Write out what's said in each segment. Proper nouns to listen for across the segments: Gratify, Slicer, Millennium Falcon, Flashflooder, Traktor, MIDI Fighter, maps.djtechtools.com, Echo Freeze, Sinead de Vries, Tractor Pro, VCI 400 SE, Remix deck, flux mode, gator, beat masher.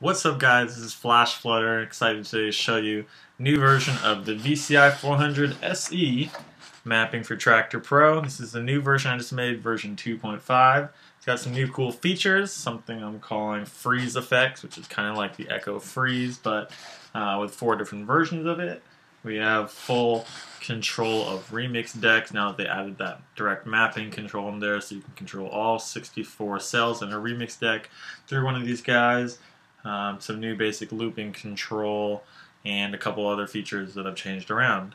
What's up guys, this is Flashflooder, excited today to show you a new version of the VCI 400 SE mapping for Tractor Pro. This is the new version I just made, version 2.5. It's got some new cool features, something I'm calling freeze effects, which is kind of like the Echo Freeze, but with four different versions of it. We have full control of Remix decks now that they added that direct mapping control in there, so you can control all 64 cells in a Remix deck through one of these guys. Some new basic looping control and a couple other features that I've changed around.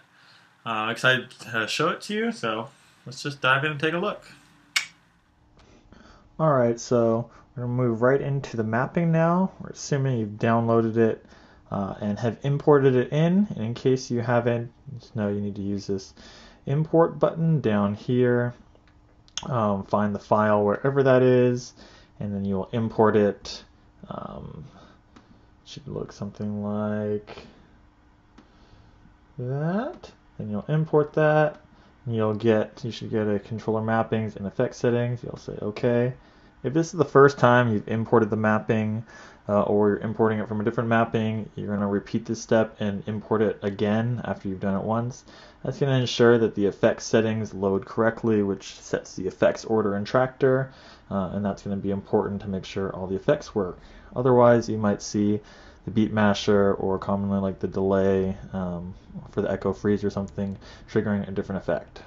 I'm excited to show it to you, so let's just dive in and take a look. Alright, so we're going to move right into the mapping now. We're assuming you've downloaded it and have imported it in, and in case you haven't, just know you need to use this import button down here. Find the file wherever that is, and then you'll import it. Should look something like that. Then you'll import that, and you should get a controller mappings and effect settings. You'll say okay. If this is the first time you've imported the mapping, or you're importing it from a different mapping, you're going to repeat this step and import it again after you've done it once. That's going to ensure that the effect settings load correctly, which sets the effects order in Traktor, and that's going to be important to make sure all the effects work. Otherwise, you might see the beat masher, or commonly like the delay for the Echo Freeze or something, triggering a different effect.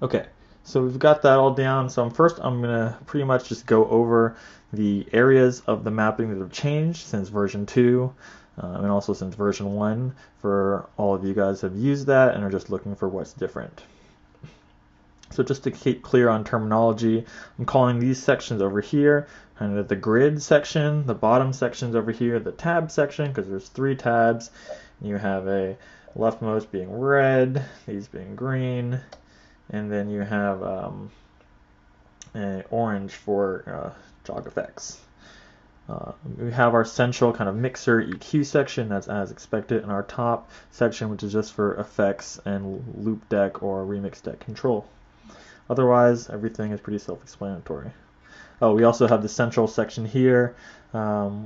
Okay. So we've got that all down, so first I'm going to pretty much just go over the areas of the mapping that have changed since version 2 and also since version 1 for all of you guys who have used that and are just looking for what's different. So just to keep clear on terminology, I'm calling these sections over here kind of the grid section, the bottom section's over here, the tab section, because there's three tabs. You have a leftmost being red, these being green, and then you have an orange for jog effects. We have our central kind of mixer EQ section, that's as expected, and our top section, which is just for effects and loop deck or Remix deck control. Otherwise, everything is pretty self-explanatory. Oh, we also have the central section here,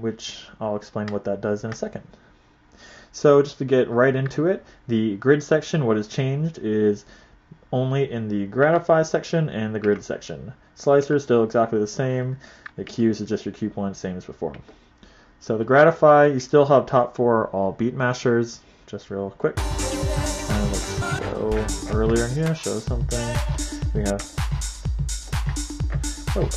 which I'll explain what that does in a second. So just to get right into it, the grid section, what has changed is only in the Gratify section and the grid section. Slicer is still exactly the same. The cues is just your cue points, same as before. So the Gratify, you still have top four all beat mashers. Just real quick. And let's go earlier in here, show something. We have. Oh.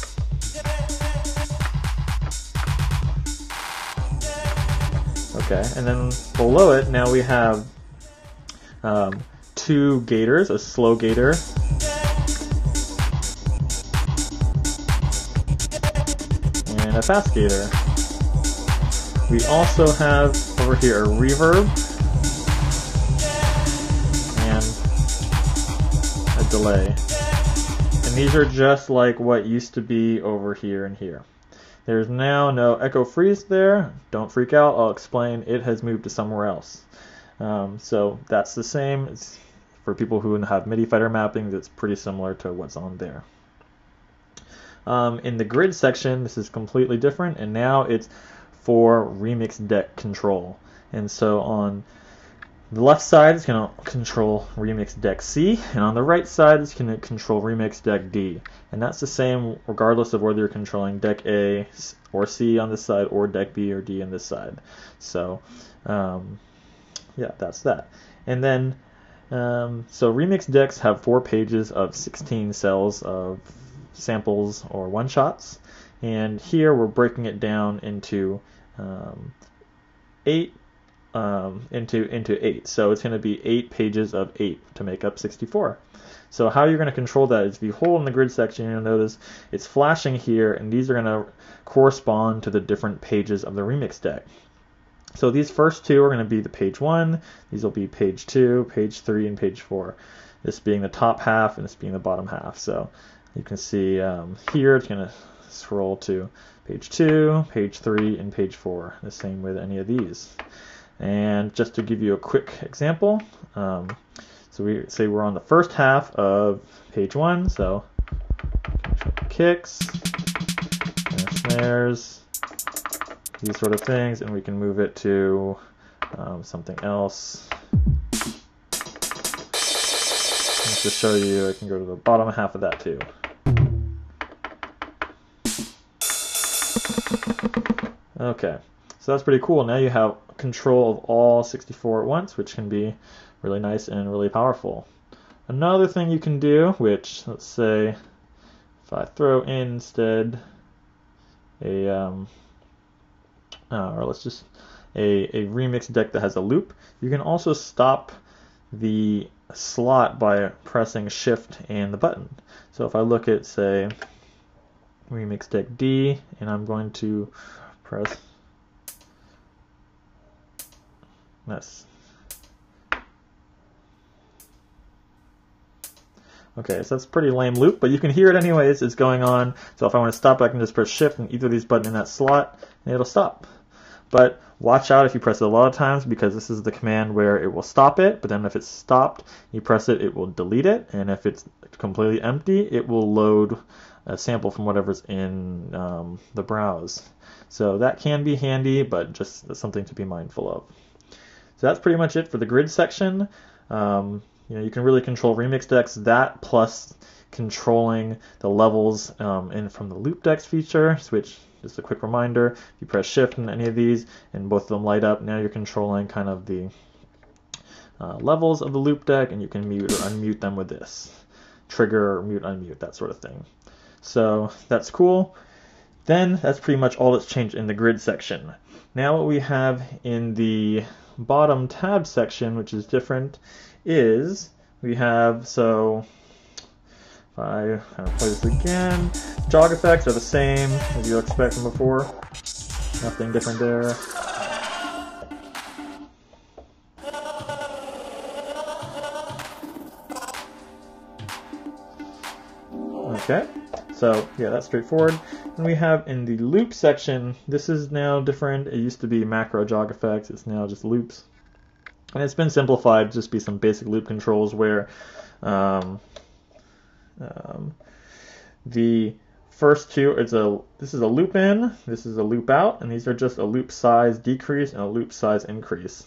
Okay, and then below it, now we have. Two gators, a slow gator, and a fast gator. We also have over here a reverb, and a delay. And these are just like what used to be over here and here. There's now no Echo Freeze there. Don't freak out, I'll explain. It has moved to somewhere else. So that's the same. It's, for people who have MIDI Fighter mappings, it's pretty similar to what's on there. In the grid section, this is completely different, and now it's for Remix deck control. And so on the left side, it's going to control Remix deck C, and on the right side, it's going to control Remix deck D. And that's the same regardless of whether you're controlling deck A or C on this side, or deck B or D on this side. So, yeah, that's that. And then so Remix decks have four pages of 16 cells of samples or one-shots, and here we're breaking it down into eight. So it's going to be 8 pages of 8 to make up 64. So how you're going to control that is, if you hold in the grid section, you'll notice it's flashing here, and these are going to correspond to the different pages of the Remix deck. So these first two are going to be the page 1, these will be page 2, page 3, and page 4. This being the top half and this being the bottom half. So you can see here it's going to scroll to page 2, page 3, and page 4, the same with any of these. And just to give you a quick example, so we say we're on the first half of page 1, so kicks, and snares, these sort of things, and we can move it to something else. Just to show you, I can go to the bottom half of that too. Okay, so that's pretty cool. Now you have control of all 64 at once, which can be really nice and really powerful. Another thing you can do, which, let's say, if I throw in instead a, or let's just, a remix deck that has a loop, you can also stop the slot by pressing shift and the button. So if I look at, say, remix deck D, and I'm going to press, that's, okay, so that's a pretty lame loop, but you can hear it anyways, it's going on. So if I want to stop, I can just press shift and either of these buttons in that slot, and it'll stop. But watch out if you press it a lot of times, because this is the command where it will stop it, but then if it's stopped, you press it, it will delete it, and if it's completely empty, it will load a sample from whatever's in the browse. So that can be handy, but just something to be mindful of. So that's pretty much it for the grid section. You know, you can really control remix decks, that plus controlling the levels in from the loop decks feature, which, just a quick reminder, if you press shift in any of these and both of them light up, now you're controlling kind of the levels of the loop deck, and you can mute or unmute them with this. Trigger, mute, unmute, that sort of thing. So that's cool. Then that's pretty much all that's changed in the grid section. Now what we have in the bottom tab section, which is different, is we have, so if I kind of play this again, jog effects are the same as you expect from before. Nothing different there. Okay, so yeah, that's straightforward. And we have in the loop section, this is now different. It used to be macro jog effects, it's now just loops. And it's been simplified to just be some basic loop controls where the first two, this is a loop in, this is a loop out, and these are just a loop size decrease and a loop size increase.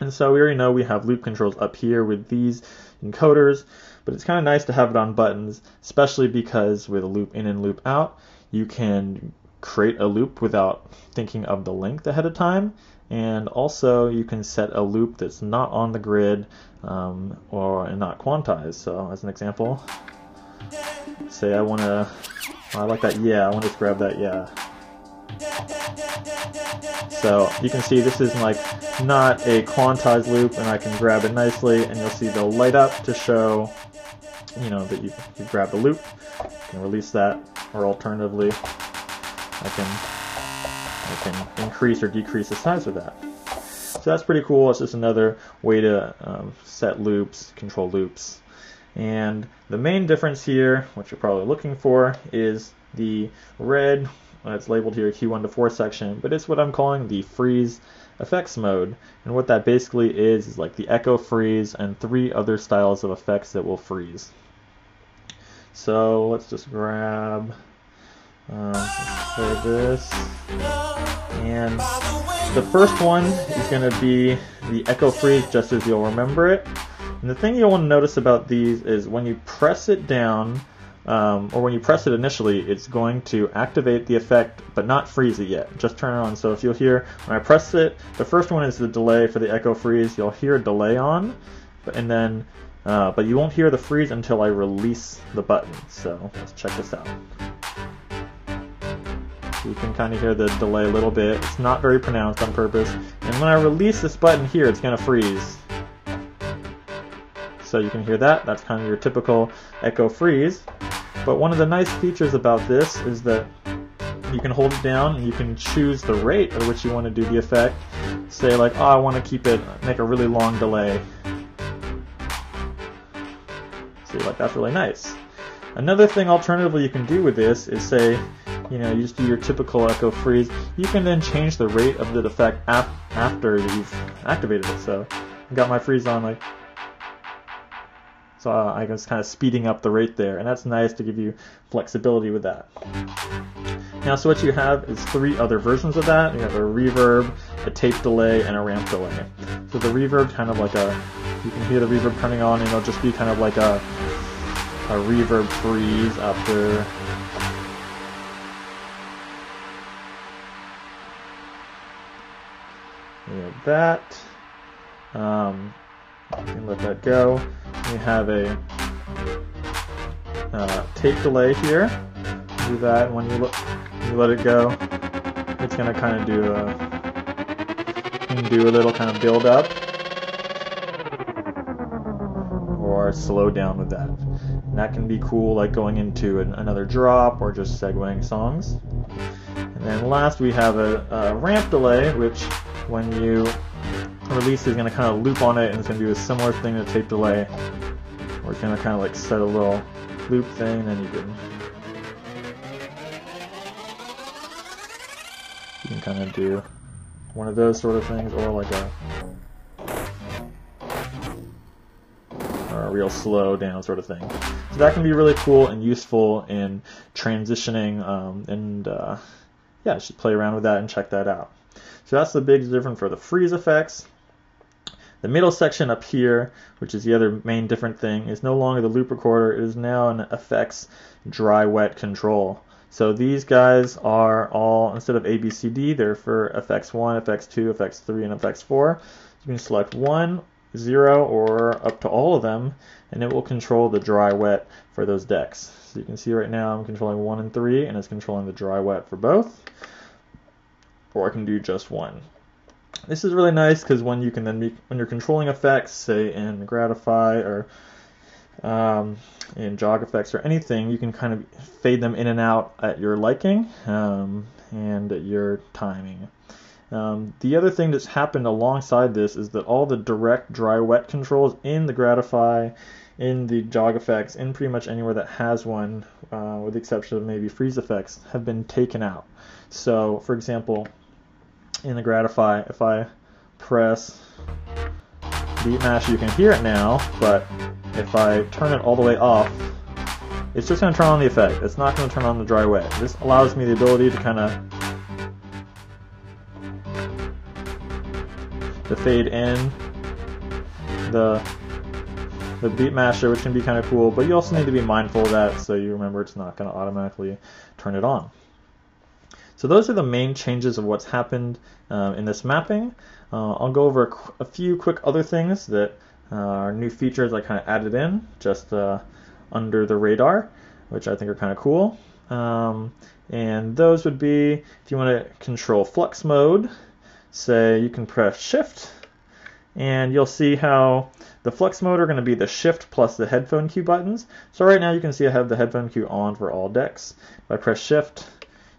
And so we already know we have loop controls up here with these encoders, but it's kind of nice to have it on buttons, especially because with a loop in and loop out, you can create a loop without thinking of the length ahead of time. And also you can set a loop that's not on the grid or not quantized. So as an example, say I want to, I like that, yeah, I want to just grab that, yeah. So you can see this is like not a quantized loop, and I can grab it nicely, and you'll see they'll light up to show, you know, that you grab the loop. You can release that, or alternatively, I can increase or decrease the size of that. So that's pretty cool. It's just another way to set loops, control loops. And the main difference here, what you're probably looking for, is the red, it's labeled here Q1 to 4 section, but it's what I'm calling the freeze effects mode. And what that basically is like the echo freeze and 3 other styles of effects that will freeze. So let's just grab this, and the first one is going to be the echo freeze, just as you'll remember it. And the thing you'll want to notice about these is when you press it down, or when you press it initially, it's going to activate the effect but not freeze it yet, just turn it on. So if you'll hear, when I press it, the first one is the delay for the echo freeze, you'll hear a delay on, and then but you won't hear the freeze until I release the button. So let's check this out. You can kind of hear the delay a little bit. It's not very pronounced on purpose. And when I release this button here, it's going to freeze. So you can hear that. That's kind of your typical echo freeze. But one of the nice features about this is that you can hold it down and you can choose the rate at which you want to do the effect. Say like, oh, I want to keep it, make a really long delay. So you're like, that's really nice. Another thing alternatively you can do with this is say, you know, you just do your typical echo freeze. You can then change the rate of the effect after you've activated it. So I got my freeze on, like, so I was kind of speeding up the rate there, and that's nice to give you flexibility with that. Now, so what you have is three other versions of that. You have a reverb, a tape delay, and a ramp delay. So the reverb, kind of like a, you can hear the reverb coming on, and it'll just be kind of like a reverb freeze after. We have that. You can let that go. We have a tape delay here. Do that. When you let it go, it's gonna kind of do a little kind of build up or slow down with that. And that can be cool, like going into another drop or just segueing songs. And then last we have a ramp delay, which when you release is gonna kind of loop on it, and it's gonna do a similar thing to tape delay. We're gonna kind of like set a little loop thing, and then you can kind of do one of those sort of things, or like a real slow down sort of thing. So that can be really cool and useful in transitioning, and yeah, just play around with that and check that out. So that's the big difference for the freeze effects. The middle section up here, which is the other main different thing, is no longer the loop recorder. It is now an effects dry-wet control. So these guys are all, instead of A, B, C, D, they're for effects 1, effects 2, effects 3, and effects 4. You can select 1, 0, or up to all of them, and it will control the dry-wet for those decks. So you can see right now I'm controlling 1 and 3, and it's controlling the dry-wet for both. Or I can do just 1. This is really nice because when you can then be, when you're controlling effects, say in Gratify or in Jog Effects or anything, you can kind of fade them in and out at your liking and at your timing. The other thing that's happened alongside this is that all the direct dry-wet controls in the Gratify, in the Jog Effects, in pretty much anywhere that has one, with the exception of maybe Freeze Effects, have been taken out. So, for example, in the Gratify, if I press beat masher, you can hear it now, but if I turn it all the way off, it's just going to turn on the effect. It's not going to turn on the dry wet. This allows me the ability to kind of fade in the beat masher, which can be kind of cool, but you also need to be mindful of that so you remember it's not going to automatically turn it on. So those are the main changes of what's happened in this mapping. I'll go over a few quick other things that are new features I kind of added in, just under the radar, which I think are kind of cool. And those would be, if you want to control flux mode, say you can press shift, and you'll see how the flux mode are going to be the shift plus the headphone cue buttons. So right now you can see I have the headphone cue on for all decks. If I press shift,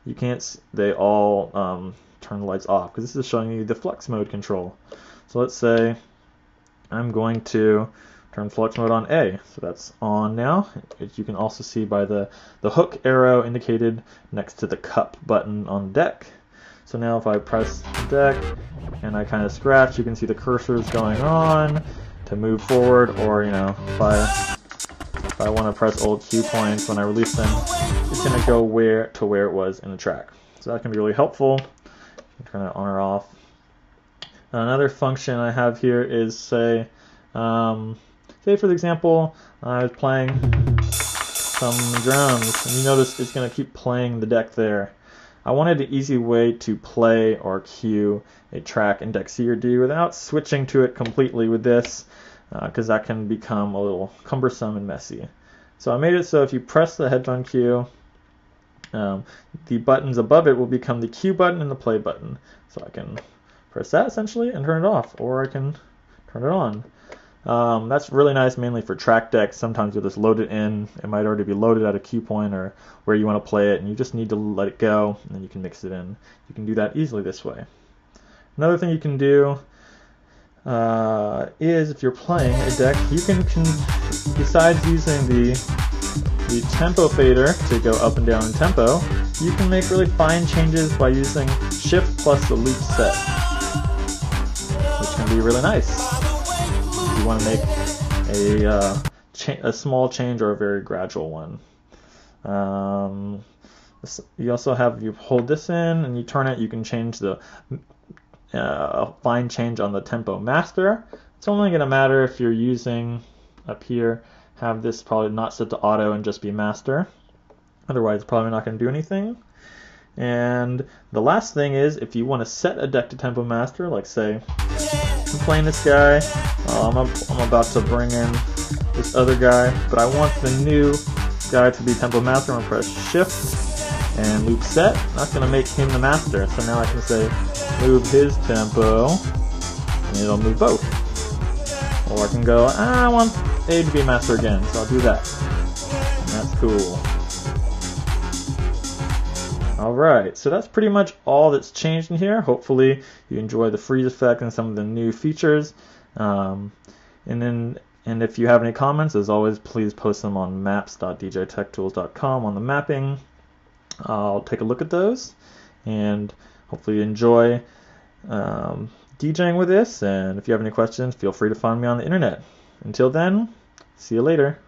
you can't, they all turn the lights off, because this is showing you the flux mode control. So let's say I'm going to turn flux mode on A, so that's on now. As you can also see by the hook arrow indicated next to the cup button on deck. So now if I press deck and I kind of scratch, you can see the cursors going on to move forward, or, you know, if I want to press old cue points when I release them, it's going to go to where it was in the track. So that can be really helpful. You can turn it on or off. Another function I have here is, say, say for example, I was playing some drums, and you notice it's going to keep playing the deck there. I wanted an easy way to play or cue a track in deck C or D without switching to it completely with this, because that can become a little cumbersome and messy. So I made it so if you press the headphone cue, the buttons above it will become the cue button and the play button. So I can press that essentially and turn it off, or I can turn it on. That's really nice, mainly for track decks. Sometimes you'll just load it in. It might already be loaded at a cue point or where you want to play it, and you just need to let it go, and then you can mix it in. You can do that easily this way. Another thing you can do is if you're playing a deck, you can besides using the tempo fader to go up and down in tempo, you can make really fine changes by using shift plus the loop set, which can be really nice if you want to make a small change or a very gradual one. You also have, you hold this in and you turn it, you can change the fine change on the tempo master. It's only going to matter if you're using up here, have this probably not set to auto and just be master. Otherwise, it's probably not going to do anything. And the last thing is, if you want to set a deck to tempo master, like say, I'm playing this guy, I'm about to bring in this other guy, but I want the new guy to be tempo master, I'm going to press shift and loop set. That's going to make him the master, so now I can say move his tempo and it'll move both. Or I can go, I want A to be master again, so I'll do that. And that's cool. Alright, so that's pretty much all that's changed in here. Hopefully you enjoy the freeze effect and some of the new features. And if you have any comments, as always, please post them on maps.djtechtools.com on the mapping. I'll take a look at those and hopefully you enjoy DJing with this, and if you have any questions, feel free to find me on the internet. Until then, see you later.